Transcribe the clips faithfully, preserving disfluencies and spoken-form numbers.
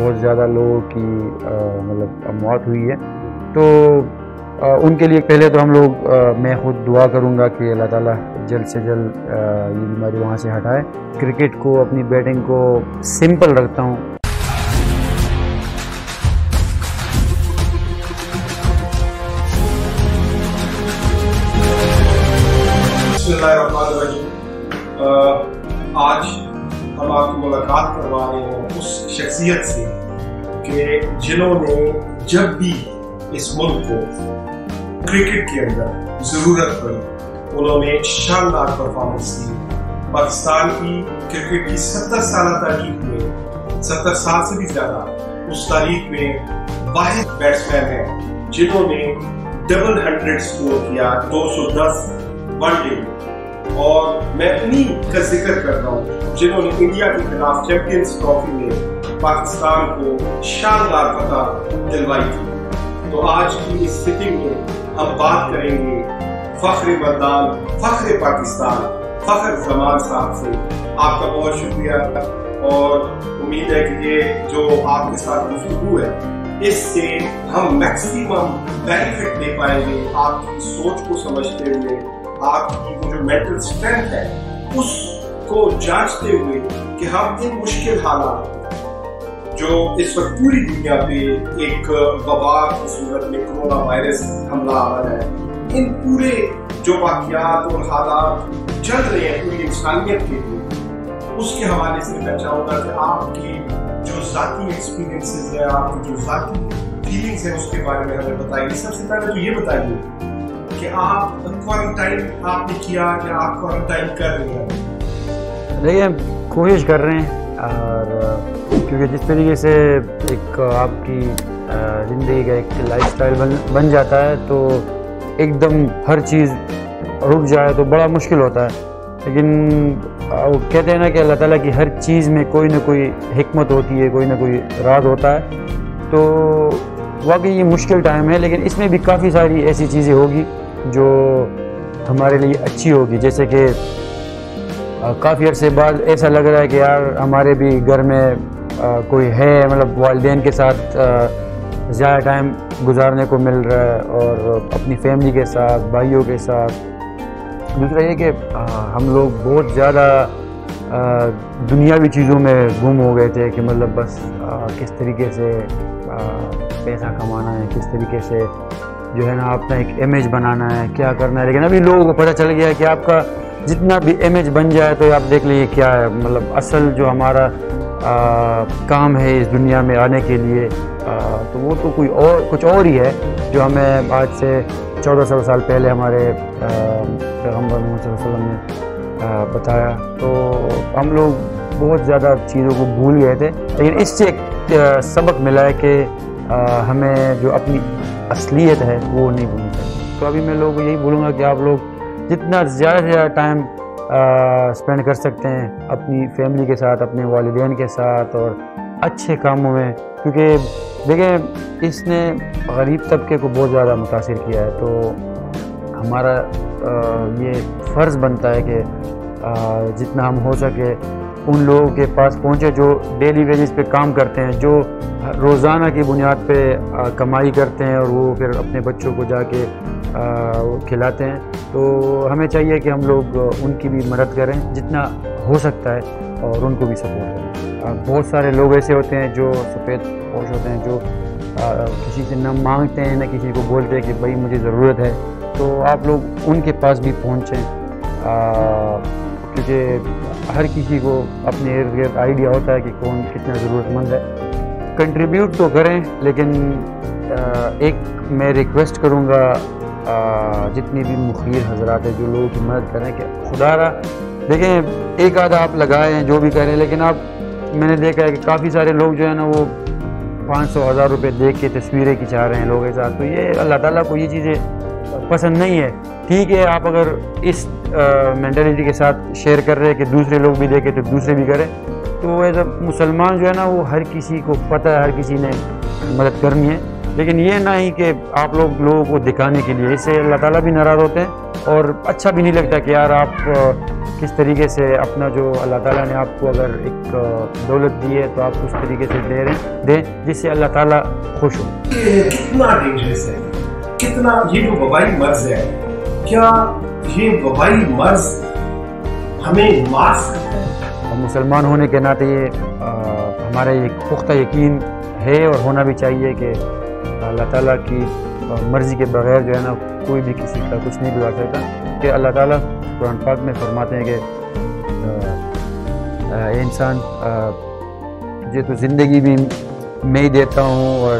बहुत ज़्यादा लोगों की मतलब मौत हुई है। तो आ, उनके लिए पहले तो हम लोग आ, मैं खुद दुआ करूंगा कि अल्लाह ताला जल्द से जल्द ये बीमारी वहाँ से हटाए। क्रिकेट को, अपनी बैटिंग को सिंपल रखता हूँ। आज हम आपको मुलाकात करवा रहे हैं उस शख्सियत से कि जिन्होंने जब भी इस मुल्क को क्रिकेट के अंदर ज़रूरत पड़ी उन्होंने शानदार परफॉर्मेंस दी। पाकिस्तान की क्रिकेट की सत्तर साल तारीख में, सत्तर साल से भी ज़्यादा उस तारीख में वाहिद बैट्समैन हैं जिन्होंने डबल हंड्रेड स्कोर किया, दो सौ दस वन डे। और मैं उन्हीं का जिक्र कर रहा हूँ जिन्होंने इंडिया के खिलाफ चैंपियंस ट्रॉफी में पाकिस्तान को शानदार फतह दिलवाई थी। तो आज की इस सिटिंग में हम बात करेंगे फख्र मर्दान, फख्र पाकिस्तान, फख्र जमान साहब से। आपका बहुत शुक्रिया और उम्मीद है कि ये जो आपके साथ गुफ्तगू है इससे हम मैक्सिमम बेनिफिट ले पाएंगे। आपकी सोच को समझते हुए, आपकी वो जो मेंटल स्ट्रेंथ है उसको जांचते हुए कि हम इन मुश्किल हालात जो इस वक्त पूरी दुनिया पे एक वबा की सूरत में कोरोना वायरस हमला आ रहा है, इन पूरे जो वाक़यात और हालात चल रहे हैं पूरी इंसानियत के लिए, उसके हवाले से मैं चाहूँगा कि आपके जो ज़ाती एक्सपीरियंसेस हैं, आपकी जो ज़ाती फीलिंग्स हैं उसके बारे में हमें बताइए। सबसे पहले तो ये बताइए कि आप क्वारंटाइन आपने किया या आप क्वारंटाइन कर रहे हैं? नहीं, हम कोशिश कर रहे हैं, और क्योंकि जिस तरीके से एक आपकी ज़िंदगी का एक लाइफस्टाइल बन बन जाता है तो एकदम हर चीज़ रुक जाए तो बड़ा मुश्किल होता है। लेकिन वो कहते हैं ना कि अल्लाह ताला की हर चीज़ में कोई ना कोई हिकमत होती है, कोई ना कोई राज होता है। तो वाकई ये मुश्किल टाइम है, लेकिन इसमें भी काफ़ी सारी ऐसी चीज़ें होगी जो हमारे लिए अच्छी होगी। जैसे कि काफ़ी अरसे बाद ऐसा लग रहा है कि यार हमारे भी घर में आ, कोई है, मतलब वालिदैन के साथ ज़्यादा टाइम गुजारने को मिल रहा है और अपनी फैमिली के साथ, भाइयों के साथ। दूसरा ये कि आ, हम लोग बहुत ज़्यादा दुनियावी चीज़ों में गुम हो गए थे कि मतलब बस आ, किस तरीके से आ, पैसा कमाना है, किस तरीके से जो है ना अपना एक इमेज बनाना है, क्या करना है। लेकिन अभी लोगों को पता चल गया है कि आपका जितना भी इमेज बन जाए तो आप देख लीजिए क्या है, मतलब असल जो हमारा आ, काम है इस दुनिया में आने के लिए आ, तो वो तो कोई और कुछ और ही है जो हमें आज से चौदह सौ साल पहले हमारे पैगम्बर मोहम्मद सल्लल्लाहु अलैहि वसल्लम ने आ, बताया। तो हम लोग बहुत ज़्यादा चीज़ों को भूल गए थे, लेकिन इससे एक सबक मिला है कि आ, हमें जो अपनी असलियत है वो नहीं भूलनी चाहिए। तो अभी मैं लोगों को यही बोलूँगा कि आप लोग जितना ज़्यादा से ज़्यादा टाइम स्पेंड कर सकते हैं अपनी फैमिली के साथ, अपने वालिदैन के साथ और अच्छे कामों में, क्योंकि देखें इसने गरीब तबके को बहुत ज़्यादा मुतासिर किया है। तो हमारा आ, ये फ़र्ज़ बनता है कि आ, जितना हम हो सके उन लोगों के पास पहुँचे जो डेली वेजेस पे काम करते हैं, जो रोज़ाना की बुनियाद पे आ, कमाई करते हैं और वो फिर अपने बच्चों को जाके आ, खिलाते हैं। तो हमें चाहिए कि हम लोग उनकी भी मदद करें जितना हो सकता है और उनको भी सपोर्ट करें। आ, बहुत सारे लोग ऐसे होते हैं जो सफ़ेद पोश होते हैं, जो आ, किसी से ना मांगते हैं ना किसी को बोलते हैं कि भाई मुझे ज़रूरत है। तो आप लोग उनके पास भी पहुँचें, क्योंकि हर किसी को अपने इर्द गिर्द आइडिया होता है कि कौन कितना ज़रूरतमंद है। कंट्रीब्यूट तो करें, लेकिन एक मैं रिक्वेस्ट करूँगा जितनी भी मुखबिर हजरात है जो लोगों की मदद करें कि खुदारा देखें एक आधा आप लगाएं जो भी करें, लेकिन आप मैंने देखा है कि काफ़ी सारे लोग जो है ना वो पाँच सौ हज़ार रुपये देख के तस्वीरें खिंचा रहे हैं लोगों के साथ। तो ये अल्लाह ताला को ये चीज़ें पसंद नहीं है। ठीक है, आप अगर इस मेंटालिटी के साथ शेयर कर रहे हैं कि दूसरे लोग भी देखें तो दूसरे भी करें, तो एज अ मुसलमान जो है ना वो हर किसी को पता है हर किसी ने मदद करनी है, लेकिन ये ना ही कि आप लोग लोगों को दिखाने के लिए। इससे अल्लाह ताला भी नाराज़ होते हैं और अच्छा भी नहीं लगता कि यार आप किस तरीके से अपना जो अल्लाह ताला ने आपको अगर एक दौलत दी है तो आप उस तरीके से दे रहे दें जिससे अल्लाह ताला खुश हो। कितना डेंजरस है, कितना ये जो वबाई मर्ज है, क्या ये वबाई मर्ज हमें मास्क मुसलमान होने के नाते ये हमारा ये पुख्ता यकीन है और होना भी चाहिए कि अल्लाह ताला की मर्जी के बगैर जो है ना कोई भी किसी का कुछ नहीं बिगाड़ सकता। कि अल्लाह ताला कुरान पाक में फरमाते हैं कि इंसान ये तो ज़िंदगी भी मैं ही देता हूँ और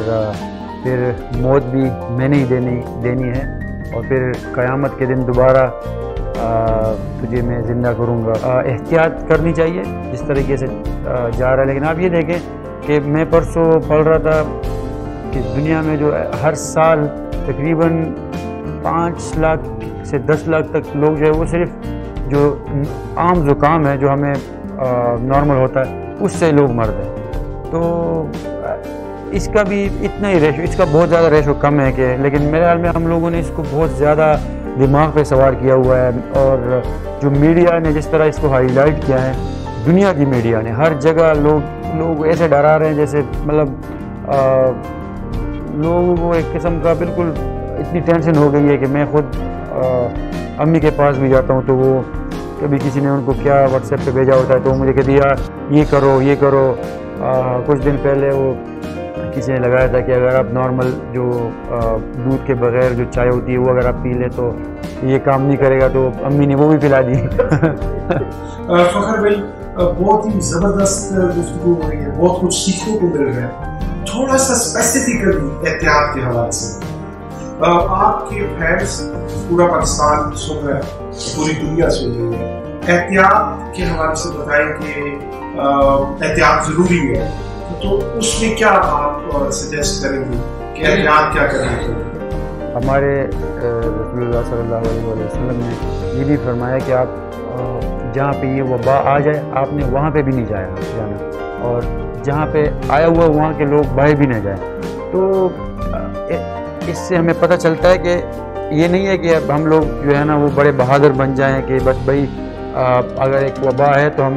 फिर मौत भी मैंने ही देनी देनी है और फिर क़यामत के दिन दोबारा तुझे मैं ज़िंदा करूँगा। एहतियात करनी चाहिए जिस तरीके से जा रहा है। लेकिन आप ये देखें कि मैं परसों पढ़ रहा था कि दुनिया में जो हर साल तकरीबन पाँच लाख से दस लाख तक लोग जो है वो सिर्फ जो आम जुकाम है जो हमें नॉर्मल होता है उससे लोग मरते हैं। तो इसका भी इतना ही रेशो, इसका बहुत ज़्यादा रेशो कम है कि, लेकिन मेरे ख्याल में हम लोगों ने इसको बहुत ज़्यादा दिमाग पे सवार किया हुआ है। और जो मीडिया ने जिस तरह इसको हाईलाइट किया है, दुनिया की मीडिया ने हर जगह लोग लोग ऐसे डरा रहे हैं जैसे मतलब लोगों को एक किस्म का बिल्कुल इतनी टेंशन हो गई है कि मैं खुद आ, अम्मी के पास भी जाता हूँ तो वो कभी किसी ने उनको क्या व्हाट्सएप पे भेजा होता है तो मुझे कहती यार ये करो ये करो। आ, कुछ दिन पहले वो किसी ने लगाया था कि अगर आप नॉर्मल जो दूध के बगैर जो चाय होती है वो अगर आप पी लें तो ये काम नहीं करेगा, तो अम्मी ने वो भी पिला दी। फखर भाई बहुत ही ज़बरदस्त गुफ्तगू हो रही है, बहुत कुछ सीखने को मिल रहा है। थोड़ा सा स्पेसिफिकली एहतियात के हवाले से आपके फैंस पूरा पाकिस्तान सुन रहा है, पूरी दुनिया सुन रही है, एहतियात के हवाले से बताएं कि एहतियात ज़रूरी है तो उसमें क्या आप सजेस्ट करेंगे कि एहतियात क्या करना चाहिए? हमारे रसूलुल्लाह सल्लल्लाहु अलैहि वसल्लम ने ये भी फरमाया कि आप जहाँ पे ये वबा आ जाए आपने वहाँ पे भी नहीं जाया जाना और जहाँ पे आया हुआ वहाँ के लोग बाहर भी नहीं जाए। तो इससे हमें पता चलता है कि ये नहीं है कि अब हम लोग जो है ना वो बड़े बहादुर बन जाएं कि बस भाई अगर एक वबा है तो हम,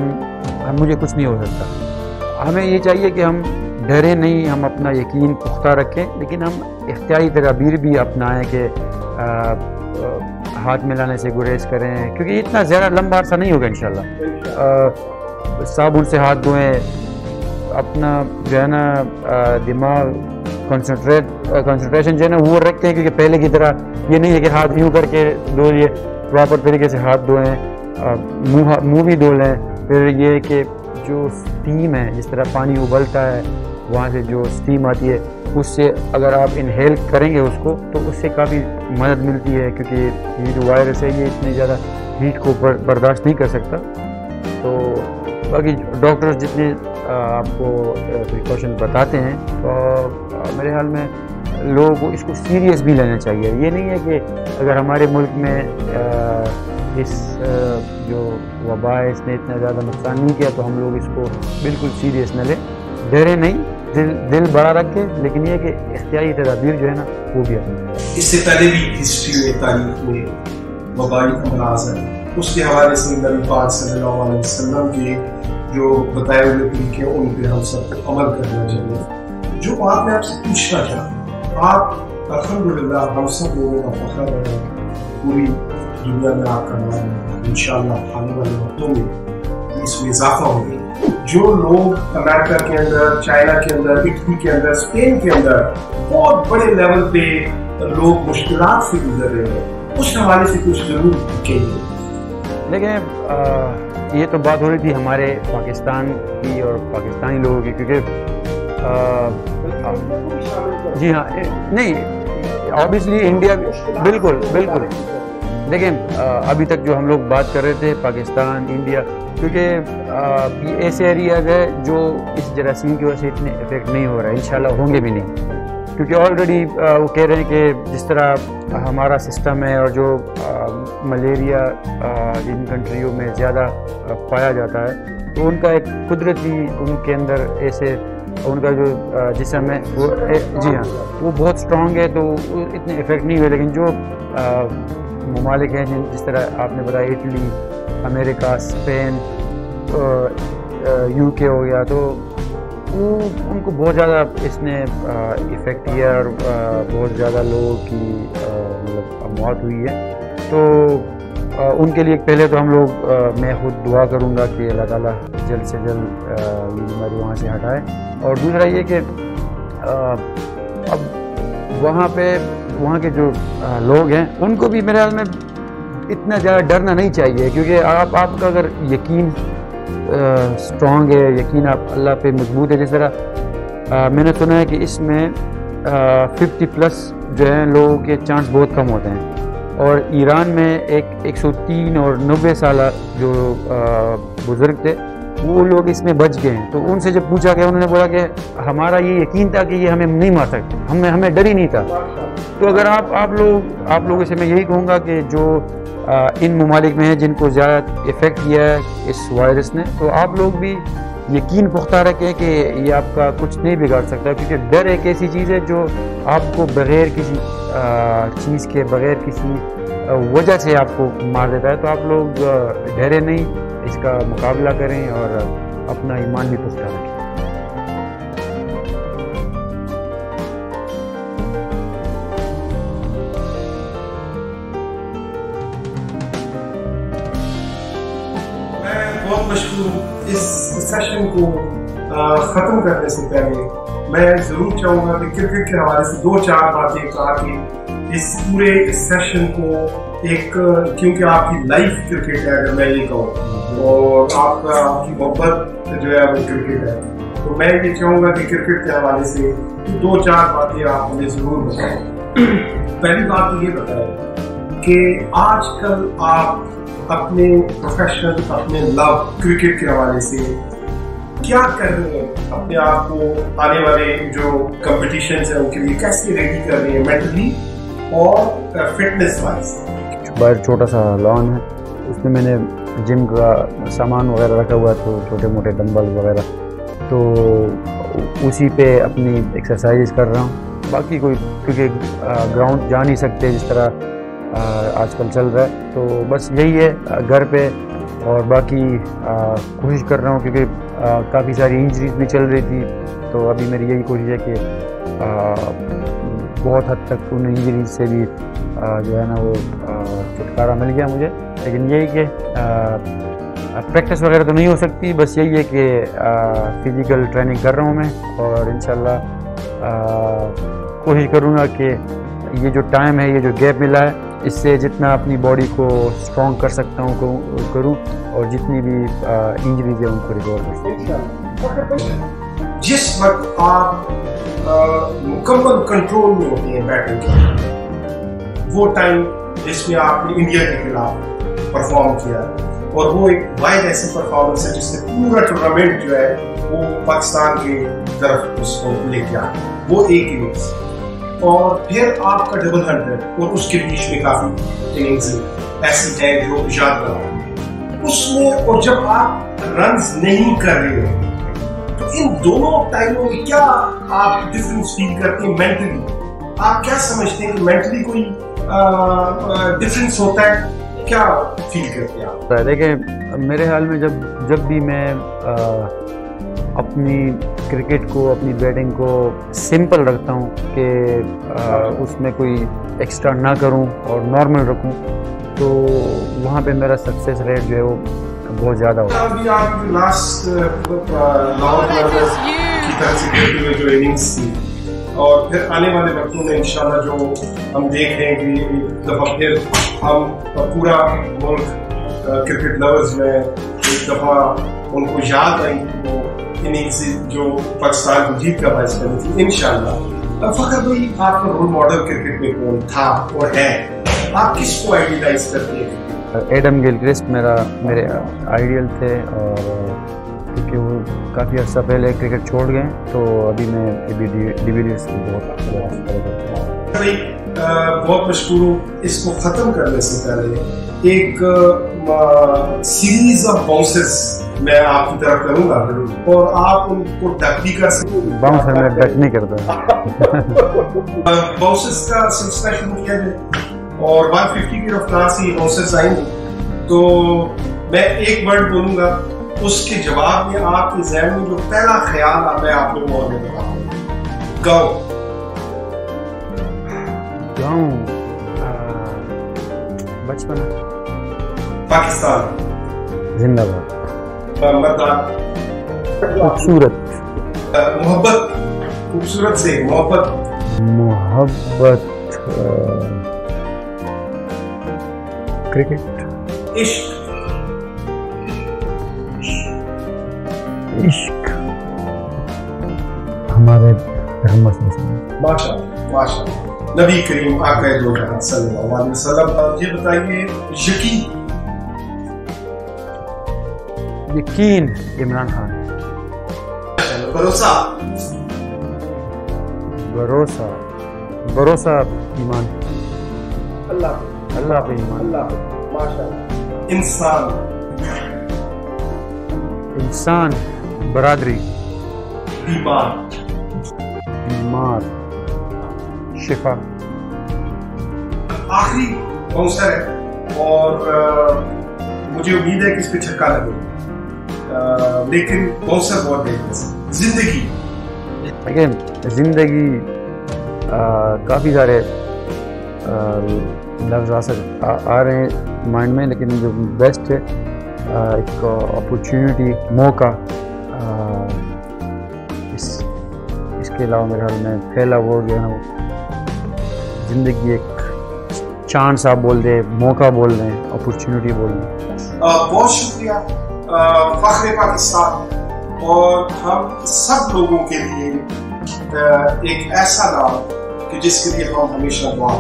हम मुझे कुछ नहीं हो सकता। हमें ये चाहिए कि हम डरे नहीं, हम अपना यकीन पुख्ता रखें, लेकिन हम इख्तियारी तदाबीर भी अपनाएं कि हाथ मिलाने से गुरेज करें क्योंकि इतना ज़्यादा लंबा अरसा नहीं होगा इंशाल्लाह। साबुन से हाथ धोएँ, अपना जो है ना दिमाग कंसंट्रेट कंसंट्रेशन जो है ना वो रखते हैं क्योंकि पहले की तरह ये नहीं है कि हाथ यूँ करके धो लिए, प्रॉपर तरीके से हाथ धोएं, मुँह मुँह भी धो लें। फिर ये कि जो स्टीम है जिस तरह पानी उबलता है वहाँ से जो स्टीम आती है उससे अगर आप इनहेल करेंगे उसको तो उससे काफ़ी मदद मिलती है क्योंकि ये जो वायरस है ये इतनी ज़्यादा हीट को बर्दाश्त नहीं कर सकता। तो बाकी डॉक्टर्स जितने आपको प्रिकॉशन बताते हैं तो मेरे ख्याल में लोगों को इसको सीरियस भी लेना चाहिए। ये नहीं है कि अगर हमारे मुल्क में इस जो वबा है इसने इतना ज़्यादा नुकसान नहीं किया तो हम लोग इसको बिल्कुल सीरियस न लें। डरे नहीं, दिल दिल बड़ा रखे, लेकिन ये कि इख्तियारी तदाबीर जो है ना वो भी अपने। इससे पहले भी हिस्ट्री में, तारीख में वबाई अमराज है उसके हवाले से नबी पाक सल्लल्लाहु अलैहि वसल्लम के जो बताए हुए तरीके उन पर हम सबको अमल करना चाहिए। जो बात मैं आपसे पूछना चाहता, आप अल्हम्दुलिल्लाह हम सब लोगों का फख्र है, पूरी दुनिया में आपका नाम है, इंशाल्लाह आने वाले वक्तों में इसमें इजाफा होगी। जो लोग अमेरिका के अंदर, चाइना के अंदर, इटली के अंदर, स्पेन के अंदर बहुत बड़े लेवल पे लोग मुश्किल से गुजर रहे हैं उस हवाले से कुछ जरूर कहिए। लेकिन ये तो बात हो रही थी हमारे पाकिस्तान की और पाकिस्तानी लोगों की क्योंकि जी हाँ नहीं ऑब्वियसली इंडिया बिल्कुल बिल्कुल। लेकिन अभी तक जो हम लोग बात कर रहे थे पाकिस्तान इंडिया क्योंकि ये ऐसे एरियाज है जो इस जरासीम की वजह से इतने इफेक्ट नहीं हो रहा है, इंशाल्लाह होंगे भी नहीं क्योंकि ऑलरेडी वो कह रहे हैं कि जिस तरह हमारा सिस्टम है और जो आ, मलेरिया आ, जिन कंट्रियों में ज़्यादा पाया जाता है तो उनका एक कुदरती उनके अंदर ऐसे उनका जो जिसम है वो ए, जी हाँ वो बहुत स्ट्रॉन्ग है तो इतने इफ़ेक्ट नहीं हुए। लेकिन जो आ, ममालिक हैं जिन जिस तरह आपने बताया इटली, अमेरिका, स्पेन, यूके हो गया, तो उन, उनको बहुत ज़्यादा इसने इफ़ेक्ट किया और आ, बहुत ज़्यादा लोगों की मतलब मौत हुई है। तो आ, उनके लिए पहले तो हम लोग आ, मैं खुद दुआ करूँगा कि अल्लाह ताला जल्द से जल्द ये बीमारी वहाँ से हटाए। और दूसरा ये कि आ, अब वहाँ पे वहाँ के जो आ, लोग हैं उनको भी मेरे ख्याल में इतना ज़्यादा डरना नहीं चाहिए, क्योंकि आप आपका अगर यकीन स्ट्रॉन्ग है, यकीन आप अल्लाह पे मजबूत है, जिस तरह आ, मैंने सुना है कि इसमें फिफ्टी प्लस जो है लोगों के चांस बहुत कम होते हैं। और ईरान में एक एक सौ तीन और नब्बे साल जो बुज़ुर्ग थे वो लोग इसमें बच गए हैं। तो उनसे जब पूछा गया उन्होंने बोला कि हमारा ये यकीन था कि ये हमें नहीं मार सकते, हमें हमें डर ही नहीं था। तो अगर आप आप लोग आप लोगों से मैं यही कहूँगा कि जो आ, इन ममालिक में हैं जिनको ज़्यादा इफ़ेक्ट किया है इस वायरस ने, तो आप लोग भी यकीन पुख्ता रखें कि ये आपका कुछ नहीं बिगाड़ सकता, क्योंकि डर एक ऐसी चीज़ है जो आपको बग़ैर किसी आ, चीज़ के, बग़ैर किसी वजह से आपको मार देता है। तो आप लोग डरे नहीं, इसका मुकाबला करें और अपना ईमान भी पुख्ता रखें। मैं बहुत मशहूर हूँ। इस सेशन को ख़त्म करने से पहले मैं ज़रूर चाहूँगा कि क्रिकेट के हवाले से दो चार बातें कहा कि इस पूरे सेशन को एक, क्योंकि आपकी लाइफ क्रिकेट है, अगर मैं ये कहूँ, और आपका आपकी मोहब्बत जो है वो क्रिकेट है, तो मैं ये चाहूँगा कि क्रिकेट के हवाले से दो चार बातें आप मुझे ज़रूर बताएं। पहली बात तो ये बताएं कि आजकल आप अपने प्रोफेशन, अपने लव क्रिकेट के हवाले से क्या कर रहे हैं, अपने आप को आने वाले जो कम्पटिशन्स हैं उनके लिए कैसे रेडी कर रहे हैं मेंटली और फिटनेस वाइज। बाहर छोटा सा लॉन है, उसमें मैंने जिम का सामान वगैरह रखा हुआ है, तो छोटे मोटे डंबल वगैरह, तो उसी पे अपनी एक्सरसाइज कर रहा हूँ। बाकी कोई, क्योंकि ग्राउंड जा नहीं सकते जिस तरह आजकल चल रहा है, तो बस यही है घर पे। और बाकी कोशिश कर रहा हूँ, क्योंकि काफ़ी सारी इंजरीज भी चल रही थी, तो अभी मेरी यही कोशिश है कि आ, बहुत हद तक उन इंजरीज से भी जो है ना वो छुटकारा मिल गया मुझे। लेकिन यही कि प्रैक्टिस वगैरह तो नहीं हो सकती, बस यही है कि फिज़िकल ट्रेनिंग कर रहा हूँ मैं। और इंशाल्लाह कोशिश करूँगा कि ये जो टाइम है, ये जो गैप मिला है, इससे जितना अपनी बॉडी को स्ट्रॉन्ग कर सकता हूँ करूँ, और जितनी भी इंजरीज है उनको रिकवर कर सकता हूँ। जिस वक्त आप मुकम्मल कंट्रोल में होती हैं बैटिंग के, वो टाइम जिसमें आपने इंडिया के खिलाफ परफॉर्म किया, और वो एक वाइड ऐसी परफॉर्मेंस है जिससे पूरा टूर्नामेंट जो है वो पाकिस्तान की तरफ उसको लेके आया, वो एक इनिंग्स, और फिर आपका डबल हंड्रेड, और उसके बीच में काफ़ी इनिंग्स ऐसी हैं जो याद रहा उसमें। और जब आप रन्स नहीं कर रहे हो, तो इन दोनों टाइमों में क्या आप डिफरेंस फील करते हैं मेंटली? आप क्या समझते हैं कि मेंटली कोई डिफरेंस होता है, क्या फील करते हैं आप? देखिए, मेरे ख्याल में जब जब भी मैं आ, अपनी क्रिकेट को, अपनी बैटिंग को सिंपल रखता हूँ कि उसमें कोई एक्स्ट्रा ना करूँ और नॉर्मल रखूँ, तो वहाँ पे मेरा सक्सेस रेट जो है वो बहुत ज़्यादा होता है। अभी आप लास्ट की तरह से जो इनिंग्स थी, और फिर आने वाले वक्तों में इंशाल्लाह जो हम देख रहे हैं कि एक दफ़ा फिर हम पूरा मुल्क क्रिकेट लवर्स में एक दफ़ा उनको याद आई, वो इनिंग्स जो पाकिस्तान को जीत का बायस बनी थी इंशाल्लाह। फ़खर भाई, आपका रोल मॉडल क्रिकेट में कौन था और है? आप किसको आइडियलाइज करते हैं? एडम गिलक्रिस्ट मेरा मेरे आइडियल थे, और क्योंकि वो काफ़ी अर्सा पहले क्रिकेट छोड़ गए, तो अभी मैं एबी डी विलियर्स की बहुत बहुत मशहूर हूँ। इसको ख़त्म करने से पहले एक आ, सीरीज ऑफ बाउंसेस मैं आपकी तरफ करूँगा, और आप उनको डक भी कर सकते। बाउंसर में डक नहीं करता। बाउंसेस का सिलसिला शुरू किया जाए, और one fifty period of class ही नॉसेस आएंगी। तो मैं एक वर्ड बोलूँगा, उसके जवाब में आपके जहन में जो पहला ख्याल आता है आप लोगों को बताऊँ, गाँव। गाँव, बचपन, पाकिस्तान जिंदाबाद, खूबसूरत, मोहब्बत, खूबसूरत से मोहब्बत, मोहब्बत, क्रिकेट, इश्क, इश्क, हमारे माशा माशा नबी करीम आका दो जहां सल्लल्लाहु अलैहि वसल्लम। ये बताइए, यकीन, यकीन, इमरान खान, भरोसा, भरोसा, भरोसा, ईमान, अल्लाह, अल्लाह पे ईमान, अल्लाह, माशाल्लाह, इंसान, इंसान, बरादरी, बीमार, बीमार, शिफा। आखिरी बाउंसर है और मुझे उम्मीद है कि इस पे छक्का लगेगा, लेकिन बहुत सा बहुत है। जिंदगी, अगेन जिंदगी, काफ़ी सारे लफ्ज आ सक आ रहे हैं माइंड में, लेकिन जो बेस्ट है आ, एक अपॉर्चुनिटी, मौका, आ, इस इसके अलावा मेरे ख्याल में फैला हो गया है वो। जिंदगी एक चांस आप बोल दें, मौका बोल दें, अपॉर्चुनिटी बोल दें। बहुत शुक्रिया फख्रे पाकिस्तान, और हम सब लोगों के लिए एक ऐसा नाम कि जिसके लिए हम हमेशा दुआ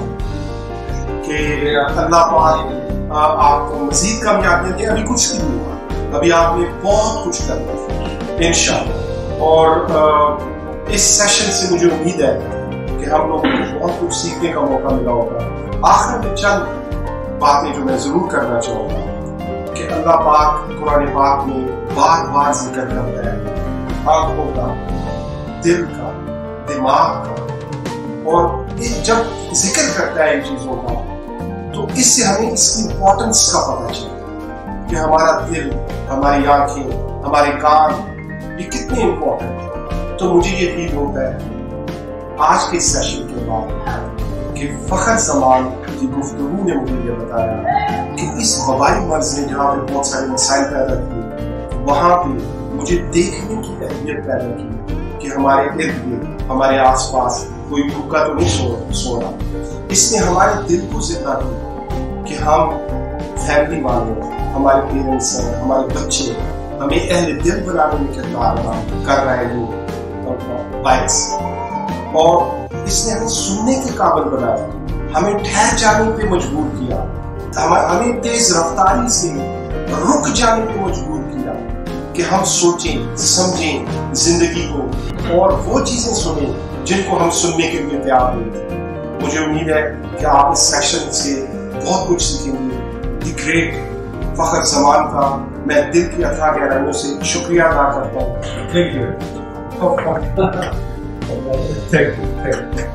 कि अल्लाह पाक आपको मजीद कामयाब देते। अभी कुछ नहीं हुआ, अभी आपने बहुत कुछ करना है इंशाअल्लाह, और इस सेशन से मुझे उम्मीद है कि हम लोगों को बहुत कुछ सीखने का मौका मिला होगा। आखिर में चंद बातें जो मैं ज़रूर करना चाहूँगा कि अल्लाह पाक कुरान पाक में बार बार जिक्र करता है आंखों का, दिल का, दिमाग का, और ये जब जिक्र करता है इन चीज़ों का तो इससे हमें इसकी इम्पोर्टेंस का पता चलता है कि हमारा दिल, हमारी आंखें, हमारे कान ये कितने इम्पोर्टेंट हैं। तो मुझे ये फील होता है आज के सेशन के बाद कि फखर समान की गुफ्तगू ने मुझे यह बताया कि इस वबाई मर्ज ने जहाँ पे बहुत सारे मसाइल पैदा किए, वहाँ पे मुझे देखने की अहमियत पैदा की कि हमारे इर्द गिर्द, हमारे आसपास कोई भूखा तो नहीं सो सो रहा। इसने हमारे दिल को जिंदा किया कि हम फैमिली वाले, हमारे पेरेंट्स हैं, हमारे बच्चे हमें अहले दिल बनाने में किरदार कर रहे हैं बाइक्स, और इसने हमें सुनने के काबिल बनाया, हमें ठहर जाने पे मजबूर किया, हमें तेज रफ्तारी से रुक जाने पे मजबूर किया कि हम सोचें, समझें जिंदगी को, और वो चीजें सुनें जिनको हम सुनने के लिए तैयार नहीं थे। मुझे उम्मीद है कि आप इस सेशन से बहुत कुछ सीखेंगे। द ग्रेट फखर जमान का मैं दिल की अथा गहराइयों से शुक्रिया अदा करता हूँ। Thank you. Thank you. Thank you.